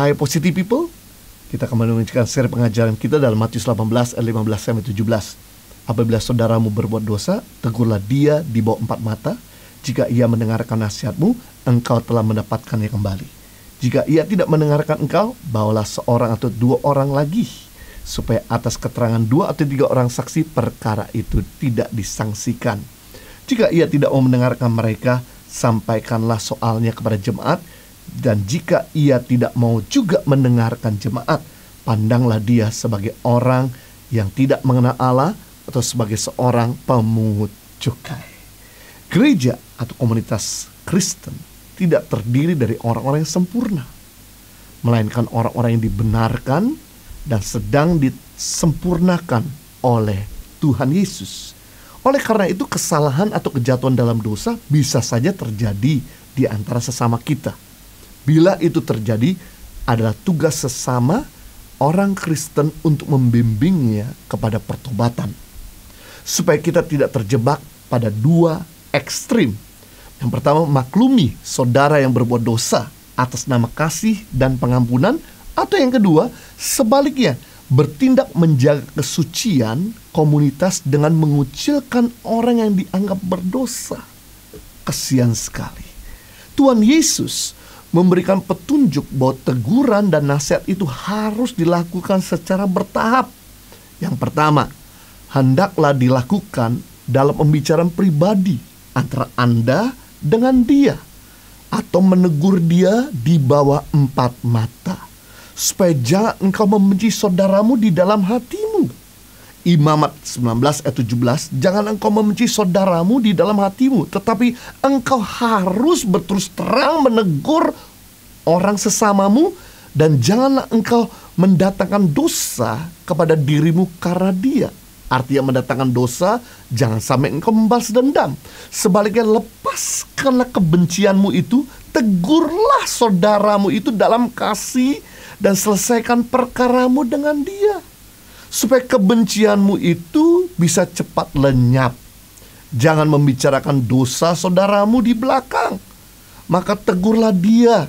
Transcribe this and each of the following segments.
Hai Positive People, kita kembali melanjutkan seri pengajaran kita dalam Matius 18 ayat 15-17. Apabila saudaramu berbuat dosa, tegurlah dia di bawah empat mata. Jika ia mendengarkan nasihatmu, engkau telah mendapatkannya kembali. Jika ia tidak mendengarkan engkau, bawalah seorang atau dua orang lagi, supaya atas keterangan dua atau tiga orang saksi perkara itu tidak disangsikan. Jika ia tidak mau mendengarkan mereka, sampaikanlah soalnya kepada jemaat. Dan jika ia tidak mau juga mendengarkan jemaat, pandanglah dia sebagai orang yang tidak mengenal Allah atau sebagai seorang pemungut cukai. Gereja atau komunitas Kristen tidak terdiri dari orang-orang yang sempurna, melainkan orang-orang yang dibenarkan dan sedang disempurnakan oleh Tuhan Yesus. Oleh karena itu, kesalahan atau kejatuhan dalam dosa bisa saja terjadi di antara sesama kita. Bila itu terjadi, adalah tugas sesama orang Kristen untuk membimbingnya kepada pertobatan, supaya kita tidak terjebak pada dua ekstrim. Yang pertama, maklumi saudara yang berbuat dosa atas nama kasih dan pengampunan. Atau yang kedua, sebaliknya, bertindak menjaga kesucian komunitas dengan mengucilkan orang yang dianggap berdosa. Kasihan sekali. Tuhan Yesus memberikan petunjuk bahwa teguran dan nasihat itu harus dilakukan secara bertahap. Yang pertama, hendaklah dilakukan dalam pembicaraan pribadi antara Anda dengan dia, atau menegur dia di bawah empat mata, supaya jangan engkau membenci saudaramu di dalam hatimu. Imamat 19 ayat 17, jangan engkau membenci saudaramu di dalam hatimu, tetapi engkau harus berterus terang menegur orang sesamamu, dan janganlah engkau mendatangkan dosa kepada dirimu karena dia. Artinya mendatangkan dosa, jangan sampai engkau membalas dendam. Sebaliknya, lepaskanlah kebencianmu itu, tegurlah saudaramu itu dalam kasih, dan selesaikan perkaramu dengan dia, supaya kebencianmu itu bisa cepat lenyap. Jangan membicarakan dosa saudaramu di belakang, maka tegurlah dia.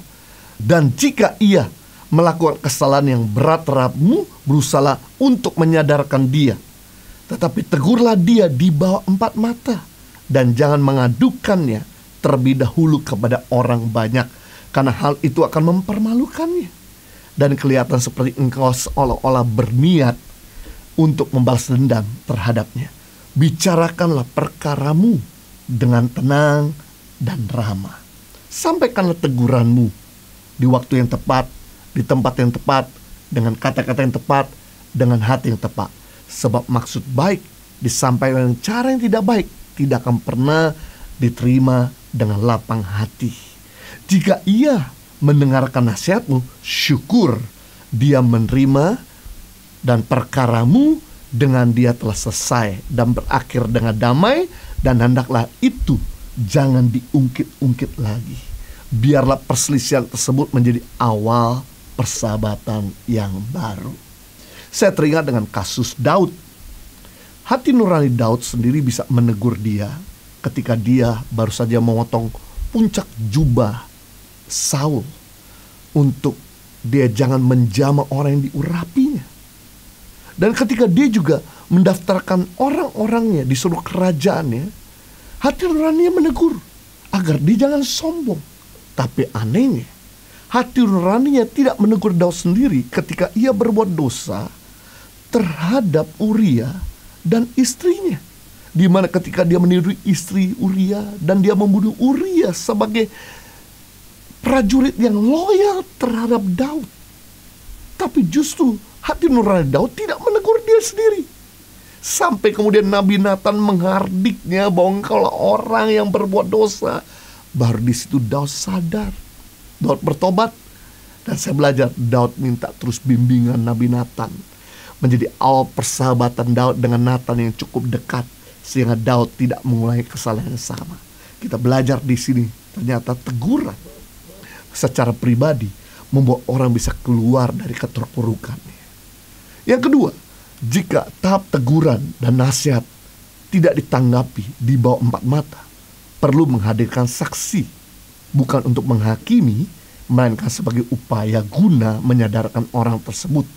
Dan jika ia melakukan kesalahan yang berat terhadapmu, berusahalah untuk menyadarkan dia, tetapi tegurlah dia di bawah empat mata. Dan jangan mengadukannya terlebih dahulu kepada orang banyak, karena hal itu akan mempermalukannya dan kelihatan seperti engkau seolah-olah berniat untuk membalas dendam terhadapnya. Bicarakanlah perkaramu dengan tenang dan ramah. Sampaikanlah teguranmu di waktu yang tepat, di tempat yang tepat, dengan kata-kata yang tepat, dengan hati yang tepat. Sebab maksud baik disampaikan dengan cara yang tidak baik tidak akan pernah diterima dengan lapang hati. Jika ia mendengarkan nasihatmu, syukur dia menerima, dan perkaramu dengan dia telah selesai dan berakhir dengan damai. Dan hendaklah itu jangan diungkit-ungkit lagi. Biarlah perselisihan tersebut menjadi awal persahabatan yang baru. Saya teringat dengan kasus Daud. Hati nurani Daud sendiri bisa menegur dia ketika dia baru saja memotong puncak jubah Saul, untuk dia jangan menjamah orang yang diurapinya. Dan ketika dia juga mendaftarkan orang-orangnya di seluruh kerajaannya, hati nuraninya menegur agar dia jangan sombong. Tapi anehnya, hati nuraninya tidak menegur Daud sendiri ketika ia berbuat dosa terhadap Uria dan istrinya, di mana ketika dia meniru istri Uria dan dia membunuh Uria sebagai prajurit yang loyal terhadap Daud. Tapi justru hati nurani Daud tidak menegur dia sendiri. Sampai kemudian Nabi Nathan menghardiknya bahwa kalau orang yang berbuat dosa. Baru di situ Daud sadar. Daud bertobat. Dan saya belajar, Daud minta terus bimbingan Nabi Nathan. Menjadi awal persahabatan Daud dengan Nathan yang cukup dekat, sehingga Daud tidak mengulangi kesalahan yang sama. Kita belajar di sini, ternyata teguran secara pribadi membuat orang bisa keluar dari keterpurukannya. Yang kedua, jika tahap teguran dan nasihat tidak ditanggapi di bawah empat mata, perlu menghadirkan saksi, bukan untuk menghakimi, melainkan sebagai upaya guna menyadarkan orang tersebut.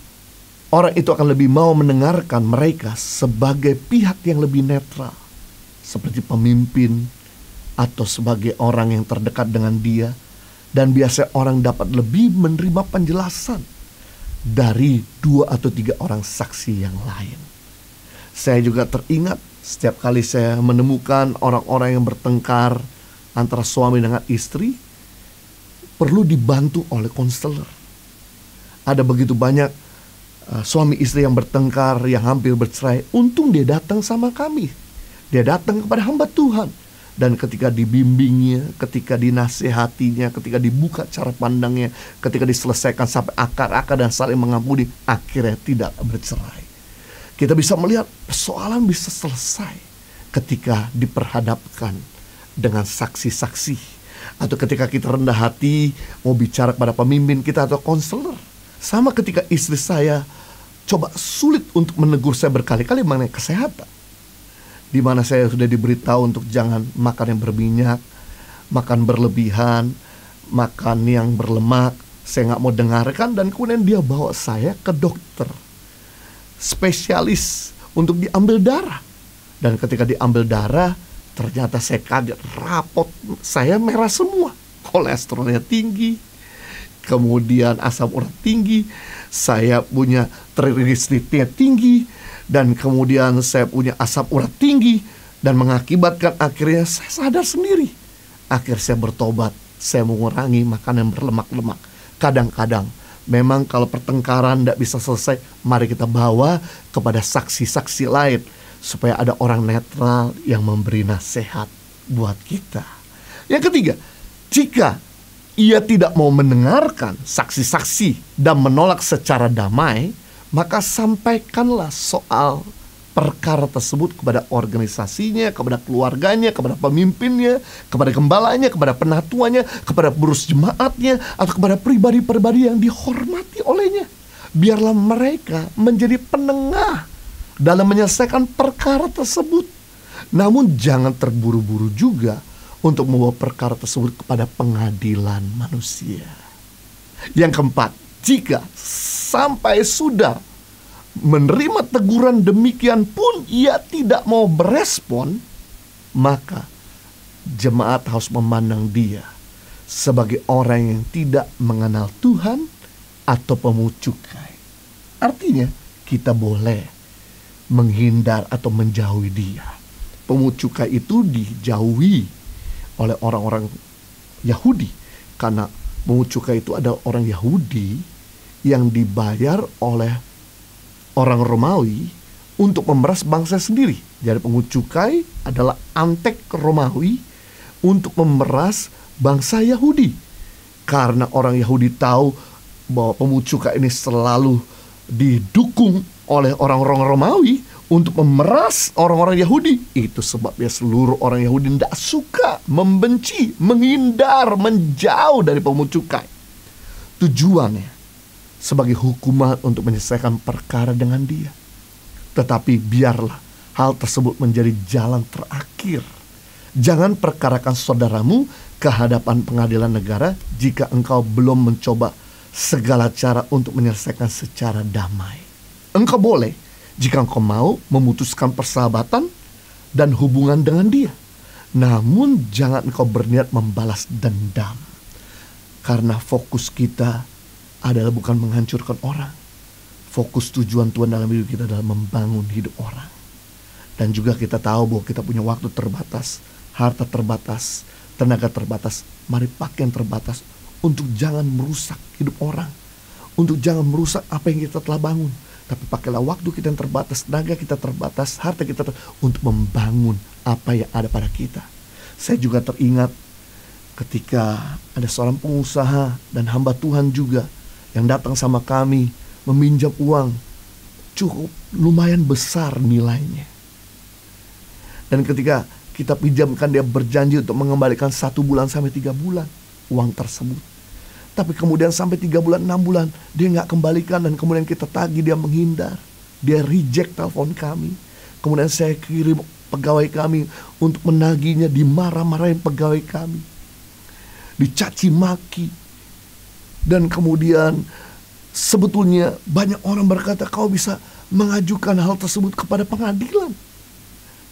Orang itu akan lebih mau mendengarkan mereka sebagai pihak yang lebih netral, seperti pemimpin atau sebagai orang yang terdekat dengan dia, dan biasanya orang dapat lebih menerima penjelasan dari 2 atau 3 orang saksi yang lain. Saya juga teringat setiap kali saya menemukan orang-orang yang bertengkar antara suami dengan istri, perlu dibantu oleh konselor. Ada begitu banyak suami istri yang bertengkar, yang hampir bercerai. Untung dia datang sama kami. Dia datang kepada hamba Tuhan. Dan ketika dibimbingnya, ketika dinasehatinya, ketika dibuka cara pandangnya, ketika diselesaikan sampai akar-akar dan saling mengampuni, akhirnya tidak bercerai. Kita bisa melihat persoalan bisa selesai ketika diperhadapkan dengan saksi-saksi. Atau ketika kita rendah hati, mau bicara kepada pemimpin kita atau konselor. Sama ketika istri saya coba sulit untuk menegur saya berkali-kali mengenai kesehatan, di mana saya sudah diberitahu untuk jangan makan yang berminyak, makan berlebihan, makan yang berlemak. Saya nggak mau dengarkan dan kemudian dia bawa saya ke dokter spesialis untuk diambil darah. Dan ketika diambil darah, ternyata saya kaget, rapot saya merah semua. Kolesterolnya tinggi, kemudian asam urat tinggi, saya punya trigliseridnya tinggi, dan kemudian saya punya asam urat tinggi, dan mengakibatkan akhirnya saya sadar sendiri. Akhirnya saya bertobat, saya mengurangi makanan berlemak-lemak. Kadang-kadang memang kalau pertengkaran tidak bisa selesai, mari kita bawa kepada saksi-saksi lain, supaya ada orang netral yang memberi nasihat buat kita. Yang ketiga, jika ia tidak mau mendengarkan saksi-saksi dan menolak secara damai, maka sampaikanlah soal perkara tersebut kepada organisasinya, kepada keluarganya, kepada pemimpinnya, kepada gembalanya, kepada penatuannya, kepada pengurus jemaatnya, atau kepada pribadi-pribadi yang dihormati olehnya. Biarlah mereka menjadi penengah dalam menyelesaikan perkara tersebut. Namun jangan terburu-buru juga untuk membawa perkara tersebut kepada pengadilan manusia. Yang keempat, jika sampai sudah menerima teguran demikian pun ia tidak mau berespon, maka jemaat harus memandang dia sebagai orang yang tidak mengenal Tuhan atau pemucukai. Artinya kita boleh menghindar atau menjauhi dia. Pemucukai itu dijauhi oleh orang-orang Yahudi, karena pemucukai itu adalah orang Yahudi yang dibayar oleh orang Romawi untuk memeras bangsa sendiri. Jadi pengucukai adalah antek Romawi untuk memeras bangsa Yahudi. Karena orang Yahudi tahu bahwa pemucukai ini selalu didukung oleh orang-orang Romawi untuk memeras orang-orang Yahudi. Itu sebabnya seluruh orang Yahudi tidak suka, membenci, menghindar, menjauh dari pemucukai. Tujuannya sebagai hukuman untuk menyelesaikan perkara dengan dia. Tetapi biarlah hal tersebut menjadi jalan terakhir. Jangan perkarakan saudaramu ke hadapan pengadilan negara jika engkau belum mencoba segala cara untuk menyelesaikan secara damai. Engkau boleh, jika engkau mau, memutuskan persahabatan dan hubungan dengan dia. Namun jangan engkau berniat membalas dendam. Karena fokus kita adalah bukan menghancurkan orang. Fokus tujuan Tuhan dalam hidup kita adalah membangun hidup orang. Dan juga kita tahu bahwa kita punya waktu terbatas, harta terbatas, tenaga terbatas. Mari pakai yang terbatas untuk jangan merusak hidup orang, untuk jangan merusak apa yang kita telah bangun. Tapi pakailah waktu kita yang terbatas, tenaga kita terbatas, harta kita untuk membangun apa yang ada pada kita. Saya juga teringat ketika ada seorang pengusaha dan hamba Tuhan juga yang datang sama kami meminjam uang cukup lumayan besar nilainya. Dan ketika kita pinjamkan, dia berjanji untuk mengembalikan 1 bulan sampai 3 bulan uang tersebut. Tapi kemudian sampai 3 bulan, 6 bulan dia nggak kembalikan, dan kemudian kita tagih, dia menghindar. Dia reject telepon kami. Kemudian saya kirim pegawai kami untuk menagihnya, dimarah-marahin pegawai kami, dicaci maki. Dan kemudian sebetulnya banyak orang berkata, kau bisa mengajukan hal tersebut kepada pengadilan,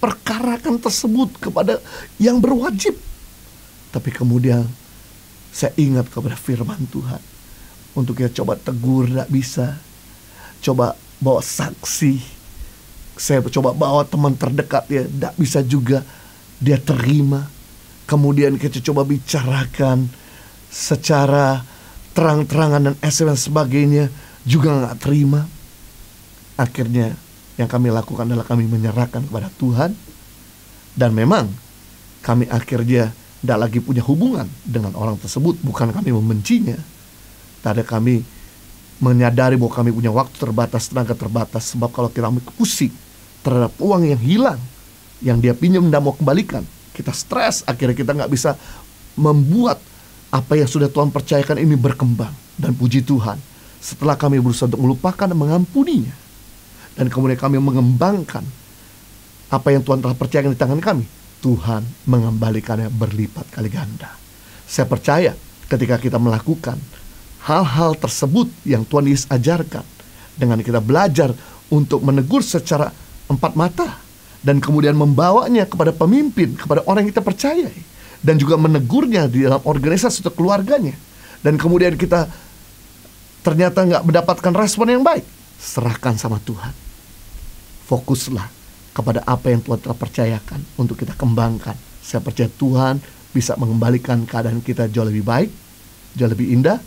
perkarakan tersebut kepada yang berwajib. Tapi kemudian saya ingat kepada firman Tuhan. Untuk kita coba tegur tidak bisa, coba bawa saksi, saya coba bawa teman terdekat ya, tidak bisa juga dia terima. Kemudian kita coba bicarakan secara terang-terangan dan SMS sebagainya, juga nggak terima. Akhirnya yang kami lakukan adalah kami menyerahkan kepada Tuhan. Dan memang kami akhirnya tidak lagi punya hubungan dengan orang tersebut. Bukan kami membencinya, tapi kami menyadari bahwa kami punya waktu terbatas, tenaga terbatas. Sebab kalau kita pusing terhadap uang yang hilang, yang dia pinjam dan mau kembalikan, kita stres, akhirnya kita nggak bisa membuat apa yang sudah Tuhan percayakan ini berkembang. Dan puji Tuhan, setelah kami berusaha untuk melupakan dan mengampuninya, dan kemudian kami mengembangkan apa yang Tuhan telah percayakan di tangan kami, Tuhan mengembalikannya berlipat kali ganda. Saya percaya ketika kita melakukan hal-hal tersebut yang Tuhan Yesus ajarkan, dengan kita belajar untuk menegur secara empat mata, dan kemudian membawanya kepada pemimpin, kepada orang yang kita percayai, dan juga menegurnya di dalam organisasi atau keluarganya, dan kemudian kita ternyata nggak mendapatkan respon yang baik, serahkan sama Tuhan. Fokuslah kepada apa yang Tuhan telah percayakan untuk kita kembangkan. Saya percaya Tuhan bisa mengembalikan keadaan kita jauh lebih baik, jauh lebih indah,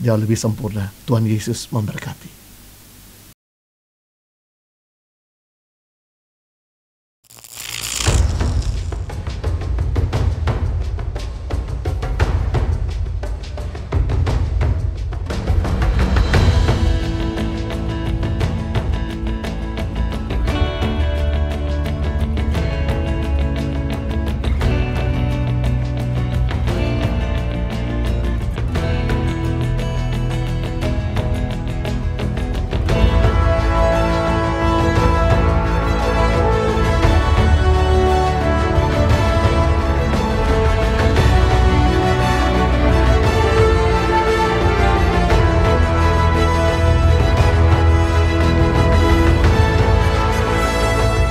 jauh lebih sempurna. Tuhan Yesus memberkati.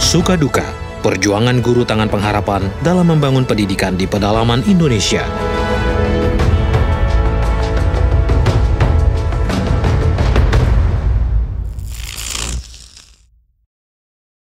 Suka duka, perjuangan guru Tangan Pengharapan dalam membangun pendidikan di pedalaman Indonesia.